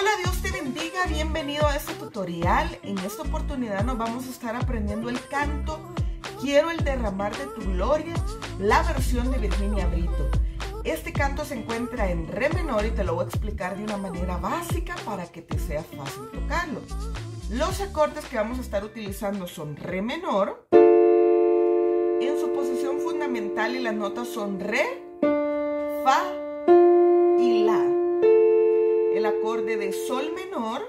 Hola, Dios te bendiga, bienvenido a este tutorial. En esta oportunidad nos vamos a estar aprendiendo el canto Quiero el derramar de tu gloria, la versión de Virginia Brito. Este canto se encuentra en re menor y te lo voy a explicar de una manera básica para que te sea fácil tocarlo. Los acordes que vamos a estar utilizando son re menor, en su posición fundamental, y las notas son re, fa y la. El acorde de sol menor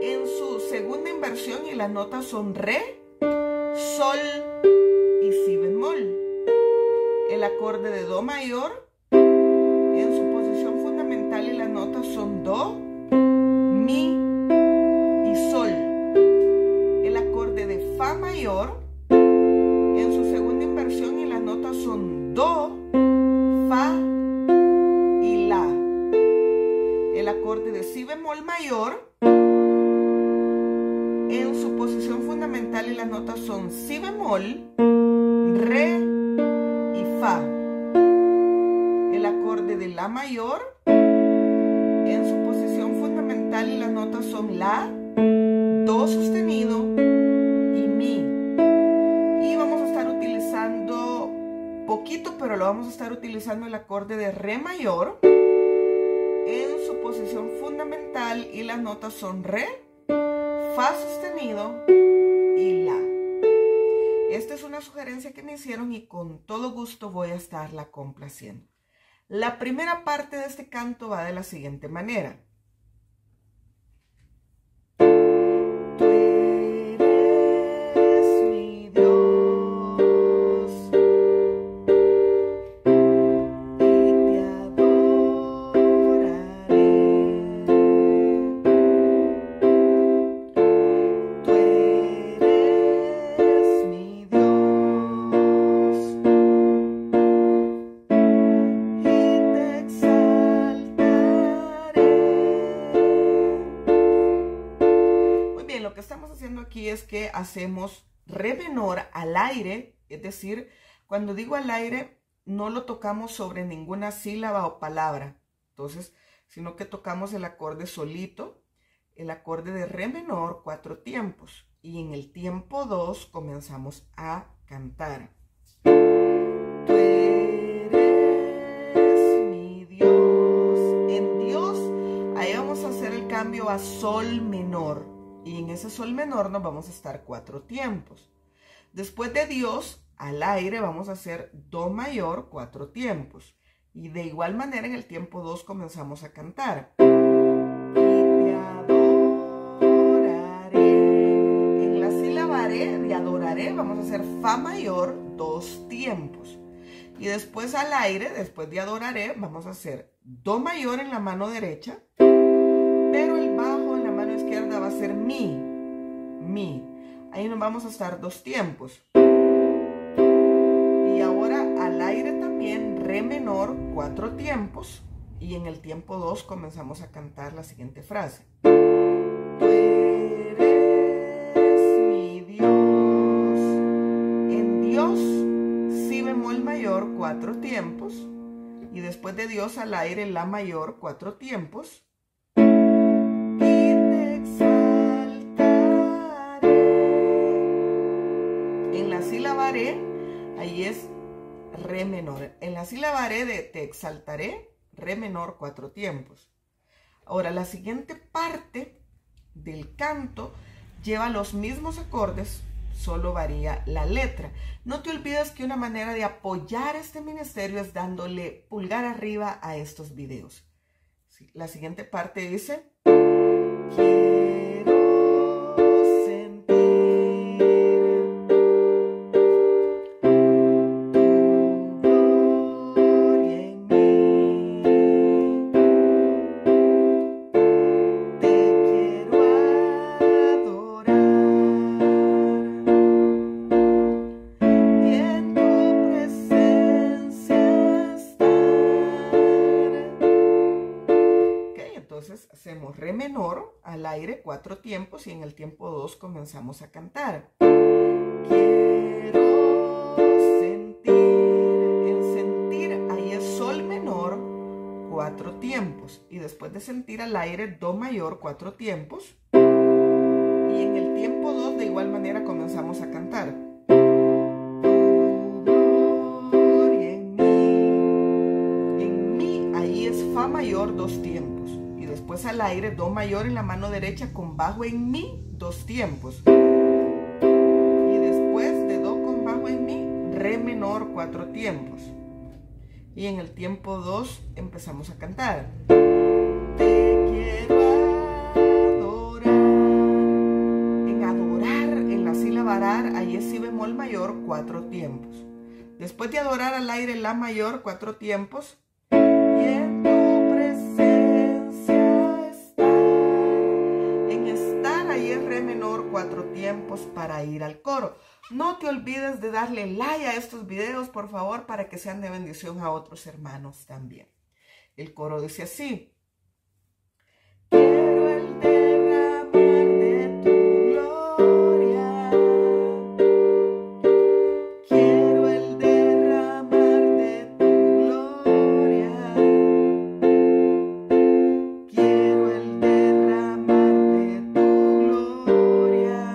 en su segunda inversión y las notas son re, sol y si bemol. El acorde de do mayor en su posición fundamental y las notas son do, mi y sol. El acorde de fa mayor en su segunda inversión y las notas son do, fa y la. El acorde de si bemol mayor en su posición fundamental y las notas son si bemol, re, fa. El acorde de la mayor en su posición fundamental y las notas son la, do sostenido y mi. Y vamos a estar utilizando poquito, pero lo vamos a estar utilizando el acorde de re mayor en su posición fundamental y las notas son re, fa sostenido y la. Esta es una sugerencia que me hicieron y con todo gusto voy a estarla complaciendo. La primera parte de este canto va de la siguiente manera. Lo que estamos haciendo aquí es que hacemos re menor al aire, es decir, cuando digo al aire no lo tocamos sobre ninguna sílaba o palabra, entonces, sino que tocamos el acorde solito, el acorde de re menor 4 tiempos, y en el tiempo 2 comenzamos a cantar. En Dios, ahí vamos a hacer el cambio a sol menor. Y en ese sol menor nos vamos a estar 4 tiempos. Después de Dios, al aire vamos a hacer do mayor 4 tiempos. Y de igual manera en el tiempo 2 comenzamos a cantar. Y te adoraré. En la sílaba aré, de adoraré, vamos a hacer fa mayor 2 tiempos. Y después al aire, después de adoraré, vamos a hacer do mayor en la mano derecha. Pero el bajo en la mano izquierda va a ser mi, mi. Ahí nos vamos a estar 2 tiempos. Y ahora al aire también re menor 4 tiempos. Y en el tiempo 2 comenzamos a cantar la siguiente frase. Tú eres mi Dios. En Dios, si bemol mayor 4 tiempos. Y después de Dios al aire la mayor 4 tiempos. Ahí es re menor. En la sílaba re de te exaltaré, re menor 4 tiempos. Ahora la siguiente parte del canto lleva los mismos acordes, solo varía la letra. No te olvides que una manera de apoyar este ministerio es dándole pulgar arriba a estos videos. Sí, la siguiente parte dice... Hacemos re menor al aire 4 tiempos y en el tiempo 2 comenzamos a cantar. Quiero sentir. El sentir ahí es sol menor 4 tiempos. tiempos y después de sentir al aire do mayor 4 tiempos, y en el tiempo 2 de igual manera comenzamos a cantar. En mi ahí es fa mayor 2 tiempos y después al aire do mayor en la mano derecha con bajo en mi 2 tiempos. Re menor 4 tiempos y en el tiempo 2 empezamos a cantar. Te quiero adorar. En adorar, en la sílaba arar, ahí es si bemol mayor 4 tiempos. Después de adorar al aire la mayor 4 tiempos. Y en tu presencia estar. En estar ahí es re menor 4 tiempos para ir al coro. No te olvides de darle like a estos videos, por favor, para que sean de bendición a otros hermanos también. El coro dice así. Quiero el derramar de tu gloria. Quiero el derramar de tu gloria. Quiero el derramar de tu gloria.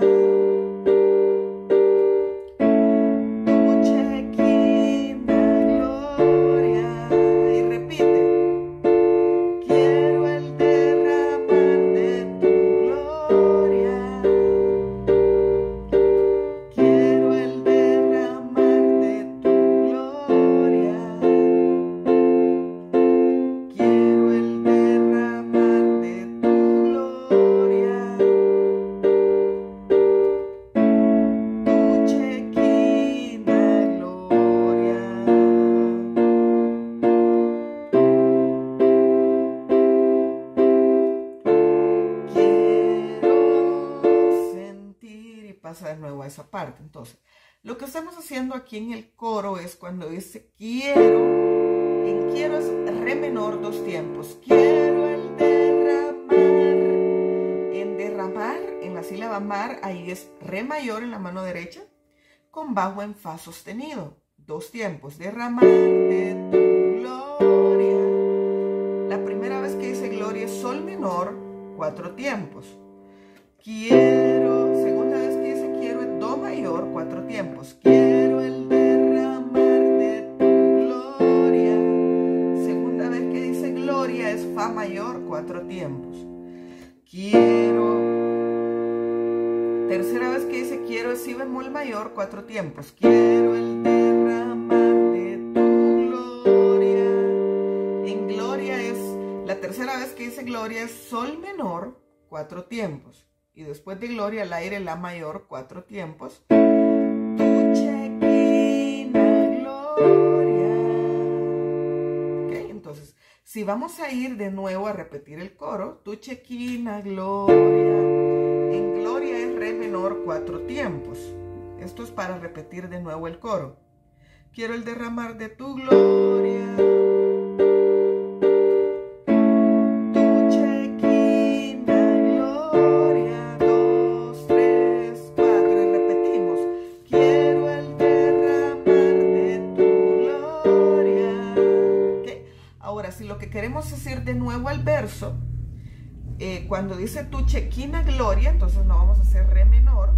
Pasa de nuevo a esa parte. Entonces, lo que estamos haciendo aquí en el coro es cuando dice quiero, en quiero es re menor 2 tiempos. Quiero el derramar. En derramar, en la sílaba mar, ahí es re mayor en la mano derecha con bajo en fa sostenido 2 tiempos. Derramar de tu gloria. La primera vez que dice gloria es sol menor 4 tiempos. Quiero, segunda vez que dice quiero es do mayor 4 tiempos. Quiero el derramar de tu gloria. Segunda vez que dice gloria es fa mayor 4 tiempos. Quiero. Tercera vez que dice quiero es si bemol mayor 4 tiempos. Quiero el derramar de tu gloria. En gloria es, la tercera vez que dice gloria es sol menor 4 tiempos. Y después de gloria al aire la mayor 4 tiempos. Tu chequina gloria. Okay, entonces, si vamos a ir de nuevo a repetir el coro, tu chequina gloria. En gloria es re menor 4 tiempos. Esto es para repetir de nuevo el coro. Quiero el derramar de tu gloria. Queremos decir de nuevo el verso, cuando dice tu chequina gloria, entonces no vamos a hacer re menor,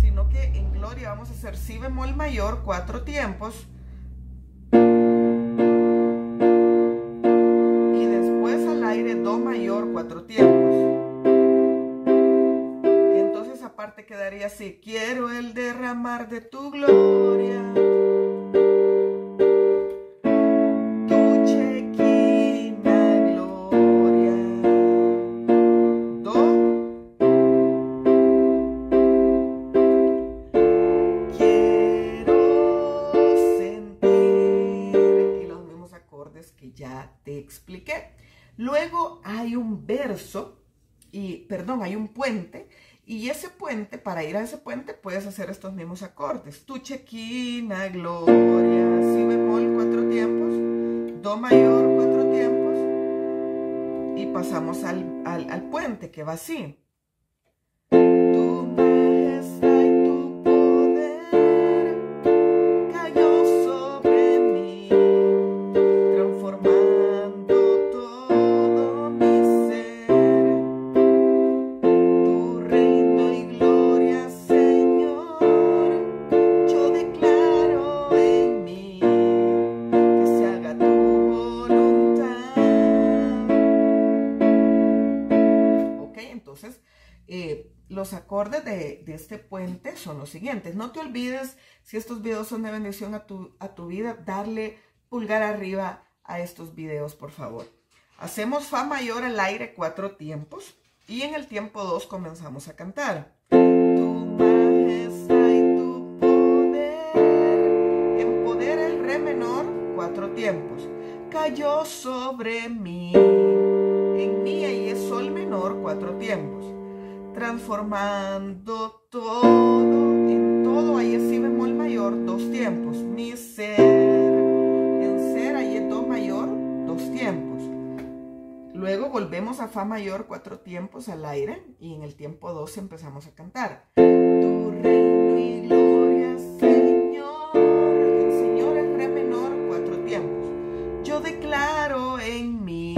sino que en gloria vamos a hacer si bemol mayor 4 tiempos y después al aire do mayor 4 tiempos. Entonces aparte quedaría así, quiero el derramar de tu gloria. Expliqué. Luego hay un verso y, perdón, hay un puente y ese puente, para ir a ese puente puedes hacer estos mismos acordes. Tu chequina gloria, si bemol 4 tiempos, do mayor 4 tiempos y pasamos al puente que va así. Los acordes de este puente son los siguientes. No te olvides, si estos videos son de bendición a tu vida, darle pulgar arriba a estos videos, por favor. Hacemos Fa mayor al aire 4 tiempos y en el tiempo 2 comenzamos a cantar. Tiempos. Cayó sobre mí, en mi ahí es sol menor 4 tiempos, transformando todo en todo, ahí es si bemol mayor 2 tiempos, mi ser, en ser ahí es do mayor 2 tiempos, luego volvemos a Fa mayor 4 tiempos al aire y en el tiempo 2 empezamos a cantar. Tu reino y gloria, Señor. Claro, en mí,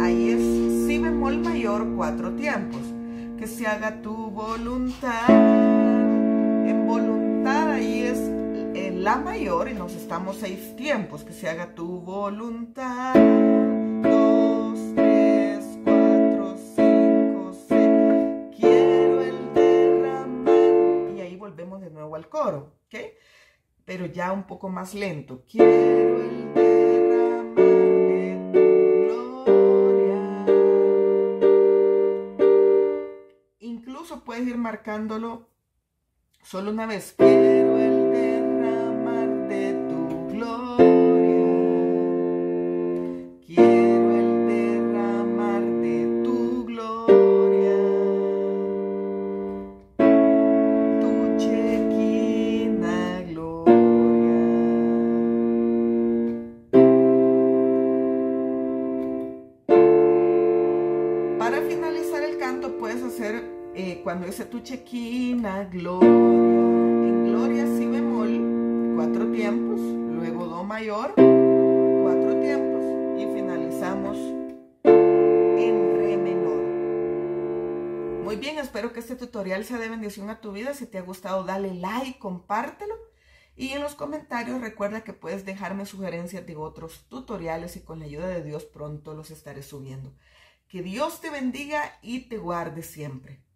ahí es si bemol mayor 4 tiempos, que se haga tu voluntad, en voluntad ahí es la mayor y nos estamos 6 tiempos, que se haga tu voluntad, 2, 3, 4, 5, 6, quiero el derramar, y ahí volvemos de nuevo al coro, ¿ok? Pero ya un poco más lento, quiero el derramar de tu gloria. Incluso puedes ir marcándolo solo una vez, quiero el derramar de tu gloria, quiero el derramar de tu gloria, tu chequina gloria. Cuando dice tu chequina, gloria, en gloria si bemol 4 tiempos, luego do mayor 4 tiempos y finalizamos en re menor. Muy bien, espero que este tutorial sea de bendición a tu vida. Si te ha gustado, dale like, compártelo y en los comentarios recuerda que puedes dejarme sugerencias de otros tutoriales y con la ayuda de Dios pronto los estaré subiendo. Que Dios te bendiga y te guarde siempre.